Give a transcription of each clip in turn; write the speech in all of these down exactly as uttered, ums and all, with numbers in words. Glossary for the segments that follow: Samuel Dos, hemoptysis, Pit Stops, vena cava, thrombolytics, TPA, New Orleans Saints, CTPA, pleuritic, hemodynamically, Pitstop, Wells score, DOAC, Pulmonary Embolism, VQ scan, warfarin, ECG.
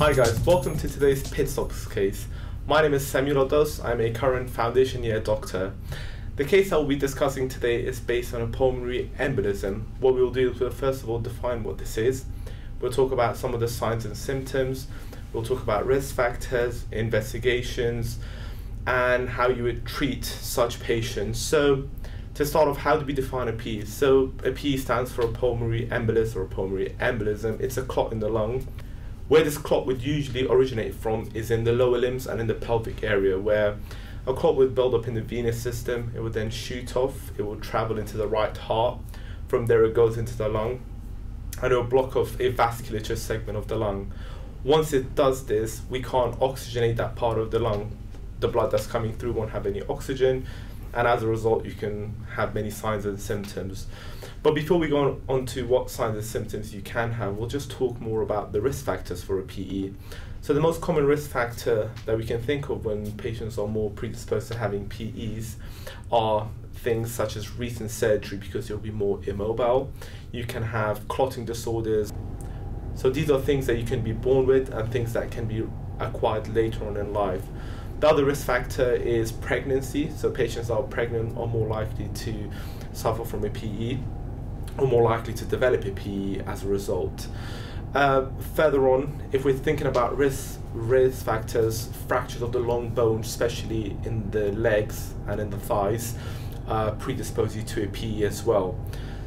Hi guys, welcome to today's Pit Stops case. My name is Samuel Dos, I'm a current foundation year doctor. The case I will be discussing today is based on a pulmonary embolism. What we will do is we'll first of all define what this is. We'll talk about some of the signs and symptoms. We'll talk about risk factors, investigations, and how you would treat such patients. So to start off, how do we define a P? So a P stands for a pulmonary embolus or a pulmonary embolism. It's a clot in the lung. Where this clot would usually originate from is in the lower limbs and in the pelvic area, where a clot would build up in the venous system. It would then shoot off, it will travel into the right heart, from there it goes into the lung, and it will block off a vasculature segment of the lung. Once it does this, we can't oxygenate that part of the lung. The blood that's coming through won't have any oxygen, and as a result you can have many signs and symptoms. But before we go on, on to what signs and symptoms you can have, we'll just talk more about the risk factors for a P E. So the most common risk factor that we can think of when patients are more predisposed to having P Es are things such as recent surgery, because you'll be more immobile. You can have clotting disorders. So these are things that you can be born with and things that can be acquired later on in life. The other risk factor is pregnancy, so patients that are pregnant are more likely to suffer from a P E or more likely to develop a P E as a result. Uh, further on, if we're thinking about risk, risk factors, fractures of the long bone, especially in the legs and in the thighs, uh, predispose you to a P E as well.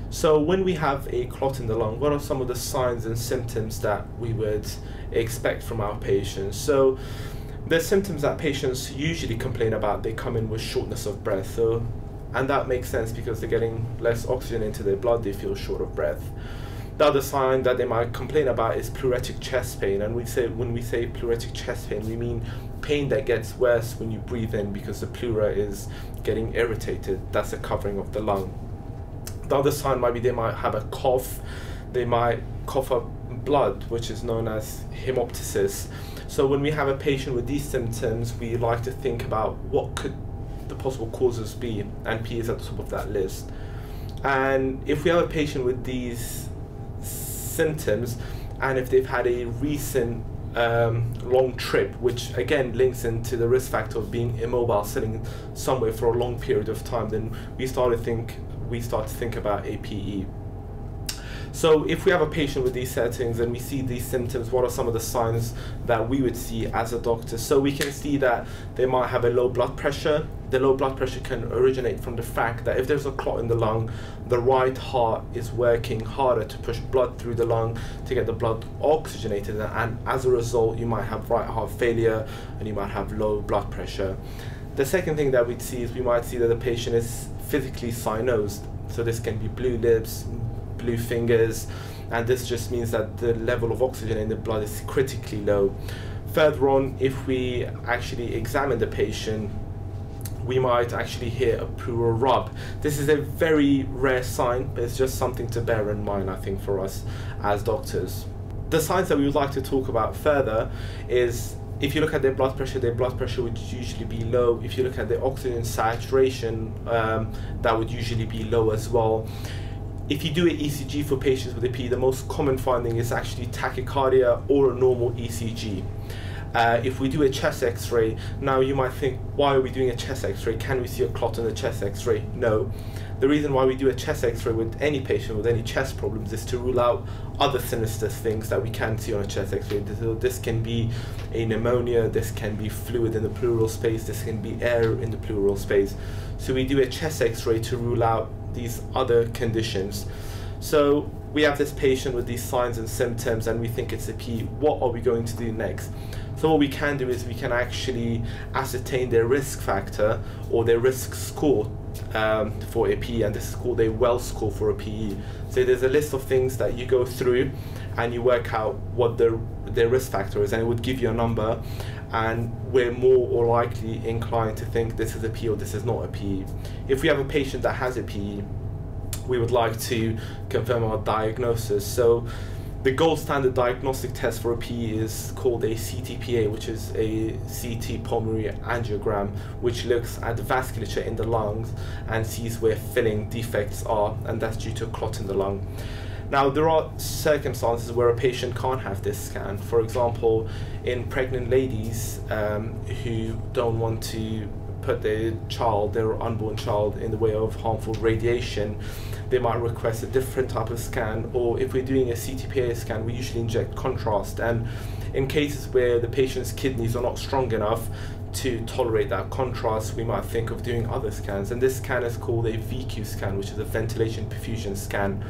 So when we have a clot in the lung, what are some of the signs and symptoms that we would expect from our patients? So the symptoms that patients usually complain about, they come in with shortness of breath, so, and that makes sense because they're getting less oxygen into their blood, they feel short of breath. The other sign that they might complain about is pleuritic chest pain, and we say when we say pleuritic chest pain, we mean pain that gets worse when you breathe in because the pleura is getting irritated. That's a covering of the lung. The other sign might be they might have a cough, they might cough up blood, which is known as hemoptysis. So when we have a patient with these symptoms, we like to think about what could the possible causes be, and P E is at the top of that list. And if we have a patient with these symptoms, and if they've had a recent um, long trip, which again links into the risk factor of being immobile, sitting somewhere for a long period of time, then we start to think, we start to think about a P E. So if we have a patient with these settings and we see these symptoms, what are some of the signs that we would see as a doctor? So we can see that they might have a low blood pressure. The low blood pressure can originate from the fact that if there's a clot in the lung, the right heart is working harder to push blood through the lung to get the blood oxygenated, and as a result you might have right heart failure and you might have low blood pressure. The second thing that we'd see is we might see that the patient is physically synosed. So this can be blue lips, blue fingers, and this just means that the level of oxygen in the blood is critically low. Further on, if we actually examine the patient, we might actually hear a pleural rub. This is a very rare sign, but it's just something to bear in mind, I think, for us as doctors. The signs that we would like to talk about further is, if you look at their blood pressure, their blood pressure would usually be low. If you look at their oxygen saturation, um, that would usually be low as well. If you do an E C G for patients with a P E, the most common finding is actually tachycardia or a normal E C G. Uh, if we do a chest x-ray, now you might think, why are we doing a chest x-ray? Can we see a clot on the chest x-ray? No. The reason why we do a chest x-ray with any patient with any chest problems is to rule out other sinister things that we can see on a chest x-ray. So this can be a pneumonia, this can be fluid in the pleural space, this can be air in the pleural space. So we do a chest x-ray to rule out these other conditions. So we have this patient with these signs and symptoms and we think it's a P E. What are we going to do next? So what we can do is we can actually ascertain their risk factor or their risk score um, for a P E, and this is called a Wells score for a P E. So there's a list of things that you go through and you work out what their, their risk factor is, and it would give you a number, and we're more or likely inclined to think this is a P E or this is not a P E. If we have a patient that has a P E, we would like to confirm our diagnosis. So the gold standard diagnostic test for a P E is called a C T P A, which is a C T pulmonary angiogram, which looks at the vasculature in the lungs and sees where filling defects are, and that's due to a clot in the lung. Now, there are circumstances where a patient can't have this scan. For example, in pregnant ladies um, who don't want to put their child, their unborn child, in the way of harmful radiation, they might request a different type of scan. Or if we're doing a C T P A scan, we usually inject contrast. And in cases where the patient's kidneys are not strong enough to tolerate that contrast, we might think of doing other scans. And this scan is called a V Q scan, which is a ventilation perfusion scan.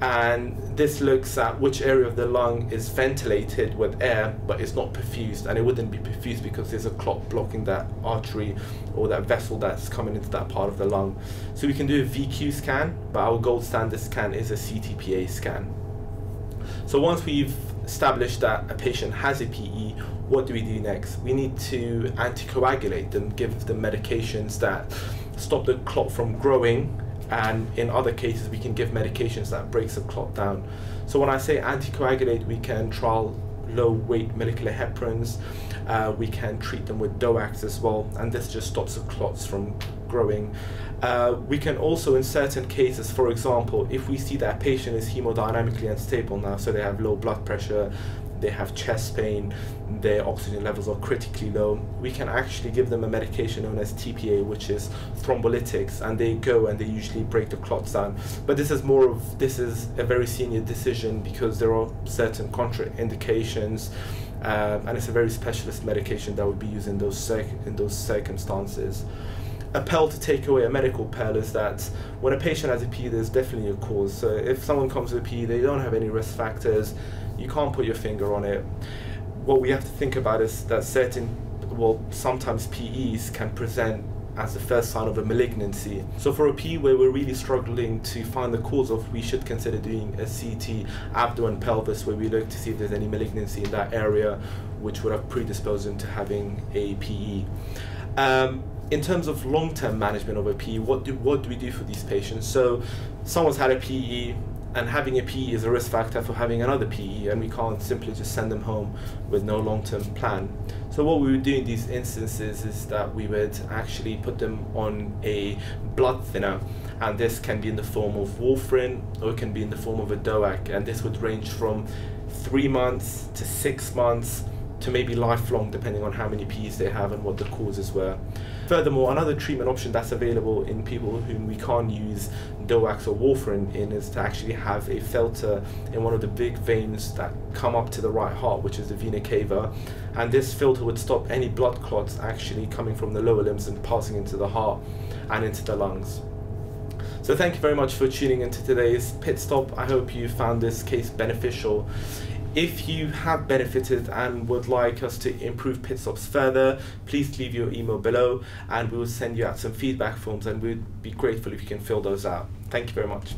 And this looks at which area of the lung is ventilated with air but it's not perfused, and it wouldn't be perfused because there's a clot blocking that artery or that vessel that's coming into that part of the lung. So we can do a V Q scan, but our gold standard scan is a C T P A scan. So once we've established that a patient has a P E, what do we do next? We need to anticoagulate them, give them medications that stop the clot from growing, and in other cases we can give medications that breaks the clot down. So when I say anticoagulate, we can trial low weight molecular heparins, uh, we can treat them with D O A Cs as well, and this just stops the clots from growing. Uh, we can also, in certain cases, for example, if we see that a patient is hemodynamically unstable now, so they have low blood pressure, they have chest pain, their oxygen levels are critically low, we can actually give them a medication known as T P A, which is thrombolytics, and they go and they usually break the clots down. But this is more of, this is a very senior decision because there are certain contraindications, uh, and it's a very specialist medication that would be used in those, circ in those circumstances. A pearl to take away, a medical pearl, is that when a patient has a P E, there's definitely a cause. So if someone comes with a P E, they don't have any risk factors, you can't put your finger on it. What we have to think about is that certain, well, sometimes P Es can present as the first sign of a malignancy. So for a P E where we're really struggling to find the cause of, we should consider doing a C T abdo and pelvis, where we look to see if there's any malignancy in that area, which would have predisposed them to having a P E. Um, in terms of long-term management of a P E, what do, what do we do for these patients? So someone's had a P E, and having a P E is a risk factor for having another P E, and we can't simply just send them home with no long-term plan. So what we would do in these instances is that we would actually put them on a blood thinner, and this can be in the form of warfarin, or it can be in the form of a D O A C, and this would range from three months to six months to maybe lifelong, depending on how many P Es they have and what the causes were. Furthermore, another treatment option that's available in people whom we can't use D O A Cs or warfarin in is to actually have a filter in one of the big veins that come up to the right heart, which is the vena cava, and this filter would stop any blood clots actually coming from the lower limbs and passing into the heart and into the lungs. So thank you very much for tuning into today's Pit Stop. I hope you found this case beneficial. If you have benefited and would like us to improve Pit Stops further, please leave your email below and we will send you out some feedback forms, and we'd be grateful if you can fill those out. Thank you very much.